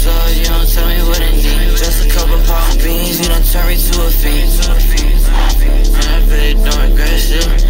sauce, you don't tell me what I need. Just a couple pop beans, you don't turn me to a fiend. I put it on aggressive.